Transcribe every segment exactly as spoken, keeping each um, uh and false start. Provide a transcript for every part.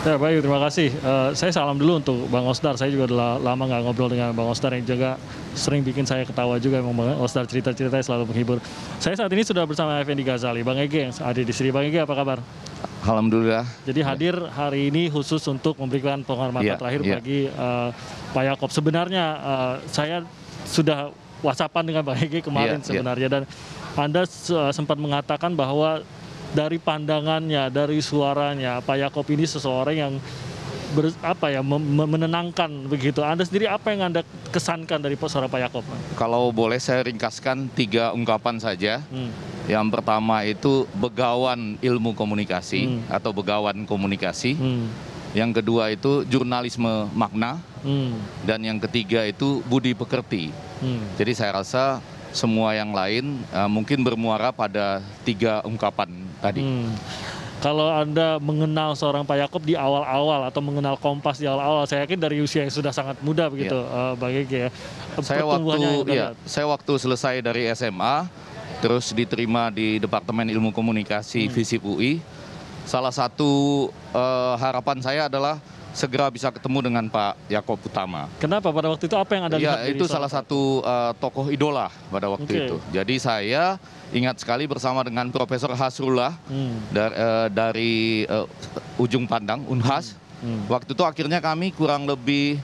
Ya, baik, terima kasih. Uh, saya salam dulu untuk Bang Ostar. Saya juga udah lama nggak ngobrol dengan Bang Ostar yang juga sering bikin saya ketawa juga. Memang Bang Ostar cerita-ceritanya selalu menghibur. Saya saat ini sudah bersama Effendi Ghazali, Bang Ege yang ada di sini. Bang Ege, apa kabar? Alhamdulillah. Jadi hadir hari ini khusus untuk memberikan penghormatan yeah, terakhir yeah. bagi uh, Pak Jakob. Sebenarnya uh, saya sudah whatsappan dengan Bang Ege kemarin yeah, sebenarnya. Yeah. Dan Anda uh, sempat mengatakan bahwa dari pandangannya, dari suaranya, Pak Jakob ini seseorang yang ber, apa ya menenangkan begitu. Anda sendiri apa yang Anda kesankan dari suara Pak Jakob? Kalau boleh saya ringkaskan tiga ungkapan saja. Hmm. Yang pertama itu begawan ilmu komunikasi hmm. atau begawan komunikasi. Hmm. Yang kedua itu jurnalisme makna. Hmm. Dan yang ketiga itu budi pekerti. Hmm. Jadi saya rasa semua yang lain uh, mungkin bermuara pada tiga ungkapan tadi. Hmm. Kalau Anda mengenal seorang Pak Jakob di awal-awal atau mengenal Kompas di awal-awal, saya yakin dari usia yang sudah sangat muda begitu, yeah. uh, Bang Ege. Ya. Saya waktu, ya, saya waktu selesai dari S M A, terus diterima di Departemen Ilmu Komunikasi hmm. FISIP U I. Salah satu uh, harapan saya adalah segera bisa ketemu dengan Pak Jakob Utama. Kenapa pada waktu itu apa yang Anda lihat? Ya, itu salah satu uh, tokoh idola pada waktu okay. itu. Jadi saya ingat sekali bersama dengan Profesor Hasrullah hmm. dar, uh, dari uh, ujung pandang U N H A S. Hmm. Hmm. Waktu itu akhirnya kami kurang lebih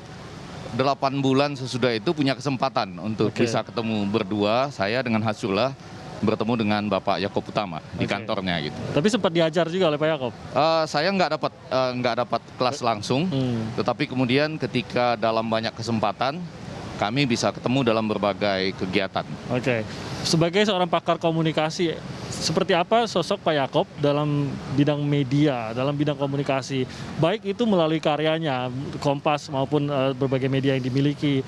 delapan bulan sesudah itu punya kesempatan untuk okay. bisa ketemu berdua, saya dengan Hasrullah, bertemu dengan Bapak Jakob Utama okay. di kantornya gitu. Tapi sempat diajar juga oleh Pak Jakob? Uh, saya nggak dapat uh, nggak dapat kelas langsung, hmm. tetapi kemudian ketika dalam banyak kesempatan kami bisa ketemu dalam berbagai kegiatan. Oke, okay. Sebagai seorang pakar komunikasi, seperti apa sosok Pak Jakob dalam bidang media, dalam bidang komunikasi, baik itu melalui karyanya Kompas maupun uh, berbagai media yang dimiliki,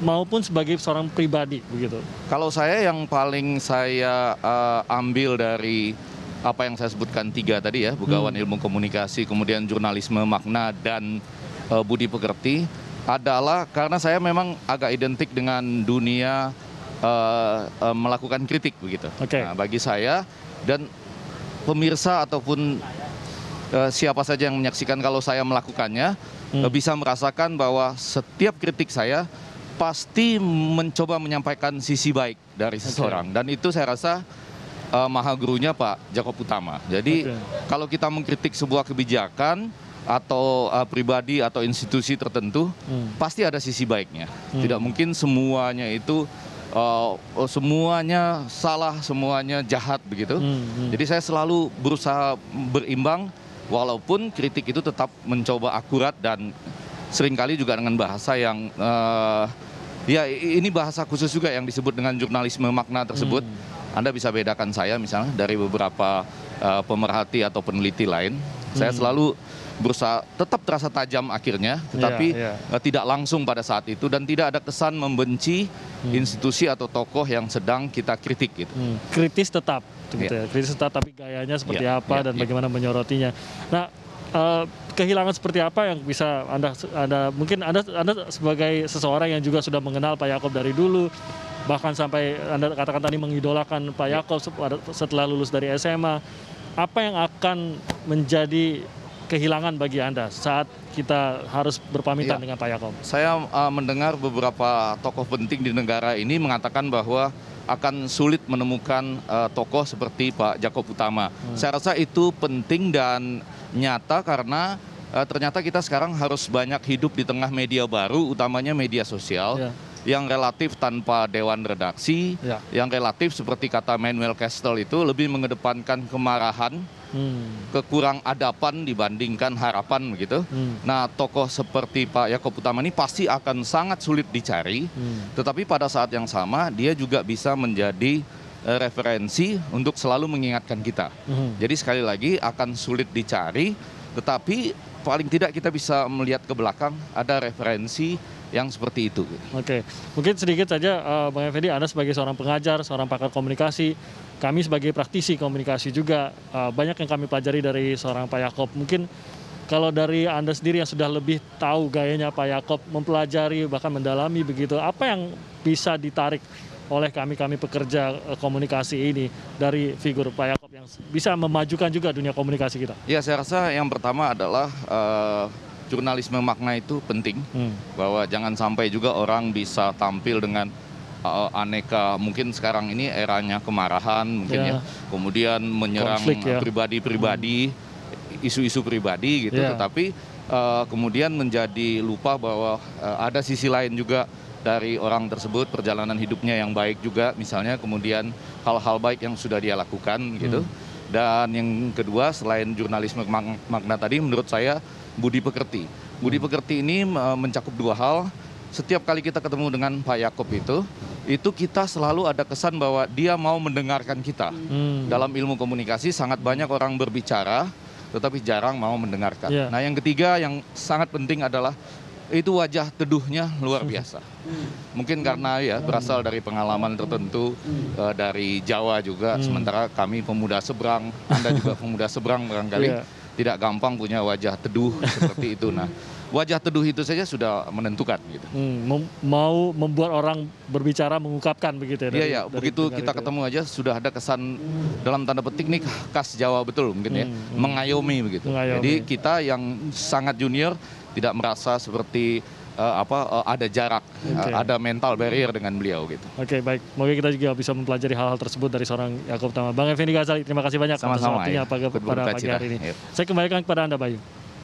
maupun sebagai seorang pribadi begitu. Kalau saya yang paling saya uh, ambil dari apa yang saya sebutkan tiga tadi ya, begawan hmm. ilmu komunikasi, kemudian jurnalisme makna dan uh, budi pekerti adalah karena saya memang agak identik dengan dunia uh, uh, melakukan kritik begitu. Okay. Nah, bagi saya dan pemirsa ataupun uh, siapa saja yang menyaksikan kalau saya melakukannya hmm. uh, bisa merasakan bahwa setiap kritik saya pasti mencoba menyampaikan sisi baik dari seseorang okay. dan itu saya rasa uh, maha gurunya Pak Jakob Utama. Jadi okay. kalau kita mengkritik sebuah kebijakan atau uh, pribadi atau institusi tertentu hmm. pasti ada sisi baiknya. Hmm. Tidak mungkin semuanya itu uh, semuanya salah, semuanya jahat begitu. Hmm. Hmm. Jadi saya selalu berusaha berimbang walaupun kritik itu tetap mencoba akurat dan seringkali juga dengan bahasa yang, uh, ya ini bahasa khusus juga yang disebut dengan jurnalisme makna tersebut. Hmm. Anda bisa bedakan saya misalnya dari beberapa uh, pemerhati atau peneliti lain. Hmm. Saya selalu berusaha tetap terasa tajam akhirnya, tetapi yeah, yeah. Uh, tidak langsung pada saat itu dan tidak ada kesan membenci hmm. institusi atau tokoh yang sedang kita kritik gitu. Hmm. Kritis tetap, gitu yeah. ya. Kritis tetap, tapi gayanya seperti yeah, apa yeah, dan yeah. bagaimana menyorotinya. Nah, uh, kehilangan seperti apa yang bisa Anda, Anda mungkin Anda, Anda sebagai seseorang yang juga sudah mengenal Pak Jakob dari dulu, bahkan sampai Anda katakan tadi mengidolakan Pak Jakob setelah lulus dari S M A, apa yang akan menjadi kehilangan bagi Anda saat kita harus berpamitan ya, dengan Pak Jakob? Saya uh, mendengar beberapa tokoh penting di negara ini mengatakan bahwa akan sulit menemukan uh, tokoh seperti Pak Jakob Utama. Hmm. Saya rasa itu penting dan nyata karena uh, ternyata kita sekarang harus banyak hidup di tengah media baru, utamanya media sosial, yeah. yang relatif tanpa dewan redaksi, yeah. yang relatif seperti kata Manuel Castells itu lebih mengedepankan kemarahan, hmm. kekurangan adapan dibandingkan harapan begitu. Hmm. Nah, tokoh seperti Pak Jakob Utama ini pasti akan sangat sulit dicari, hmm. tetapi pada saat yang sama dia juga bisa menjadi referensi untuk selalu mengingatkan kita. Mm-hmm. Jadi sekali lagi akan sulit dicari, tetapi paling tidak kita bisa melihat ke belakang ada referensi yang seperti itu. Oke, okay. Mungkin sedikit saja uh, Bang Effendi, Anda sebagai seorang pengajar, seorang pakar komunikasi, kami sebagai praktisi komunikasi juga uh, banyak yang kami pelajari dari seorang Pak Jakob. Mungkin kalau dari Anda sendiri yang sudah lebih tahu gayanya Pak Jakob, mempelajari bahkan mendalami begitu, apa yang bisa ditarik oleh kami-kami pekerja komunikasi ini dari figur Pak Jakob yang yang bisa memajukan juga dunia komunikasi kita? Ya, saya rasa yang pertama adalah uh, jurnalisme makna itu penting, hmm. bahwa jangan sampai juga orang bisa tampil dengan uh, aneka, mungkin sekarang ini eranya kemarahan, mungkin yeah. ya, kemudian menyerang pribadi-pribadi, ya. isu-isu pribadi gitu, yeah. tetapi uh, kemudian menjadi lupa bahwa uh, ada sisi lain juga dari orang tersebut, perjalanan hidupnya yang baik juga, misalnya kemudian hal-hal baik yang sudah dia lakukan gitu. Hmm. Dan yang kedua, selain jurnalisme makna tadi, menurut saya budi pekerti. Budi hmm. pekerti ini mencakup dua hal. Setiap kali kita ketemu dengan Pak Jakob itu, itu kita selalu ada kesan bahwa dia mau mendengarkan kita. Hmm. Dalam ilmu komunikasi sangat banyak orang berbicara, tetapi jarang mau mendengarkan. Yeah. Nah yang ketiga yang sangat penting adalah itu wajah teduhnya luar biasa. Mungkin karena ya berasal dari pengalaman tertentu uh, dari Jawa juga, hmm. sementara kami pemuda seberang, Anda juga pemuda seberang barangkali yeah. tidak gampang punya wajah teduh seperti itu. Nah, wajah teduh itu saja sudah menentukan gitu. Hmm, mem mau membuat orang berbicara, mengungkapkan begitu ya. Iya, ya, begitu kita ketemu aja sudah ada kesan hmm. dalam tanda petik nih khas Jawa betul mungkin ya, hmm. mengayomi begitu. Mengayomi. Jadi kita yang sangat junior tidak merasa seperti uh, apa uh, ada jarak, okay. uh, ada mental barrier dengan beliau gitu. Oke okay, baik, mungkin kita juga bisa mempelajari hal-hal tersebut dari seorang Jakob Utama. Bang Effendi Ghazali, terima kasih banyak atas waktunya pada pagi hari ini. Yep. Saya kembalikan kepada Anda, Bayu.